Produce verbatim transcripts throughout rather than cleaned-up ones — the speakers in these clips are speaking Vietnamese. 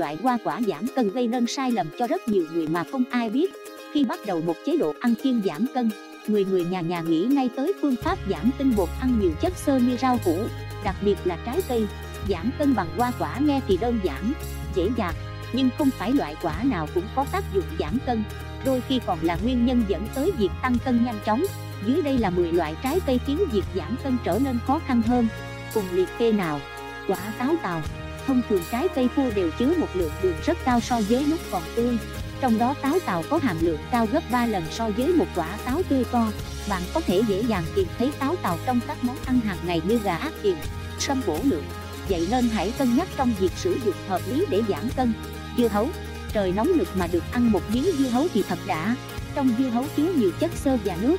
loại hoa quả giảm cân gây nên sai lầm cho rất nhiều người mà không ai biết. Khi bắt đầu một chế độ ăn kiêng giảm cân, người người nhà nhà nghĩ ngay tới phương pháp giảm tinh bột, ăn nhiều chất xơ như rau củ, đặc biệt là trái cây. Giảm cân bằng hoa quả nghe thì đơn giản, dễ dàng, nhưng không phải loại quả nào cũng có tác dụng giảm cân, đôi khi còn là nguyên nhân dẫn tới việc tăng cân nhanh chóng. Dưới đây là mười loại trái cây khiến việc giảm cân trở nên khó khăn hơn, cùng liệt kê nào. Quả táo tàu. Thông thường trái cây khô đều chứa một lượng đường rất cao so với lúc còn tươi. Trong đó táo tàu có hàm lượng cao gấp ba lần so với một quả táo tươi to. Bạn có thể dễ dàng tìm thấy táo tàu trong các món ăn hàng ngày như gà ác kiềm, sâm bổ lượng. Vậy nên hãy cân nhắc trong việc sử dụng hợp lý để giảm cân. Dưa hấu. Trời nóng nực mà được ăn một miếng dưa hấu thì thật đã. Trong dưa hấu chứa nhiều chất xơ và nước,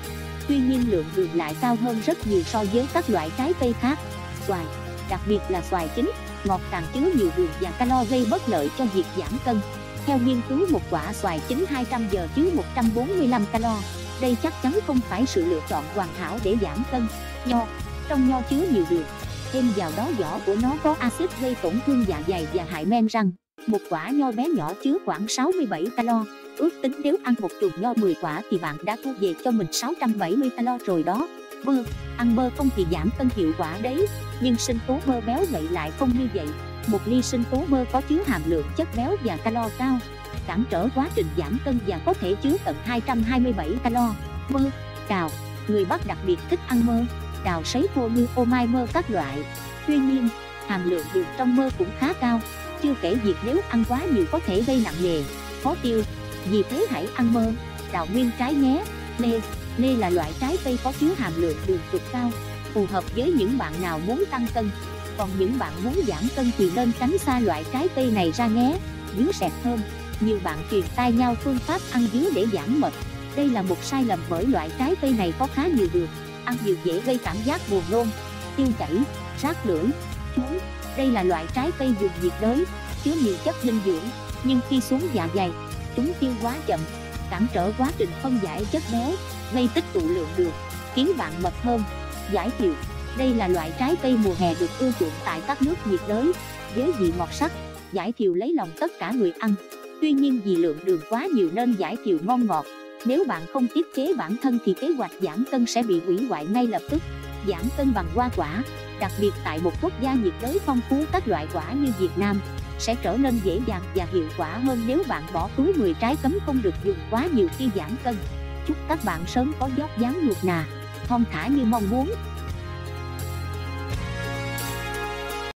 tuy nhiên lượng đường lại cao hơn rất nhiều so với các loại trái cây khác. Xoài. Đặc biệt là xoài chín, ngọt càng chứa nhiều đường và calo gây bất lợi cho việc giảm cân. Theo nghiên cứu, một quả xoài chín hai trăm gờ-ram chứa một trăm bốn mươi lăm calo. Đây chắc chắn không phải sự lựa chọn hoàn hảo để giảm cân. Nho. Trong nho chứa nhiều đường, thêm vào đó vỏ của nó có axit gây tổn thương dạ dày và hại men răng. Một quả nho bé nhỏ chứa khoảng sáu mươi bảy calo. Ước tính nếu ăn một chùm nho mười quả thì bạn đã thu về cho mình sáu trăm bảy mươi calo rồi đó. Bơ. Ăn bơ không thì giảm cân hiệu quả đấy, nhưng sinh tố bơ béo ngậy lại không như vậy. Một ly sinh tố bơ có chứa hàm lượng chất béo và calo cao, cản trở quá trình giảm cân và có thể chứa tận hai trăm hai mươi bảy calo. Mơ. Đào. Người Bắc đặc biệt thích ăn mơ, đào sấy khô như ô mai, mơ các loại. Tuy nhiên, hàm lượng đường trong mơ cũng khá cao, chưa kể việc nếu ăn quá nhiều có thể gây nặng nề, khó tiêu. Vì thế hãy ăn mơ, đào nguyên trái nhé. Lê. Lê là loại trái cây có chứa hàm lượng đường cực cao, phù hợp với những bạn nào muốn tăng cân. Còn những bạn muốn giảm cân thì nên tránh xa loại trái cây này ra nhé. Dứa sẹt thơm. Nhiều bạn truyền tai nhau phương pháp ăn dứa để giảm mệt. Đây là một sai lầm bởi loại trái cây này có khá nhiều đường. Ăn nhiều dễ gây cảm giác buồn nôn, tiêu chảy, rát lưỡi, chuối. Đây là loại trái cây dùng nhiệt đới, chứa nhiều chất dinh dưỡng, nhưng khi xuống dạ dày, chúng tiêu quá chậm, cản trở quá trình phân giải chất béo, gây tích tụ lượng đường, khiến bạn mập hơn. Giải thiệu. Đây là loại trái cây mùa hè được ưa chuộng tại các nước nhiệt đới, với vị ngọt sắc. Giải thiệu lấy lòng tất cả người ăn. Tuy nhiên vì lượng đường quá nhiều nên giải thiệu ngon ngọt. Nếu bạn không tiết chế bản thân thì kế hoạch giảm cân sẽ bị hủy hoại ngay lập tức. Giảm cân bằng hoa quả, đặc biệt tại một quốc gia nhiệt đới phong phú các loại quả như Việt Nam, sẽ trở nên dễ dàng và hiệu quả hơn nếu bạn bỏ túi mười trái cấm không được dùng quá nhiều khi giảm cân. Chúc các bạn sớm có vóc dáng nuột nà, thon thả như mong muốn.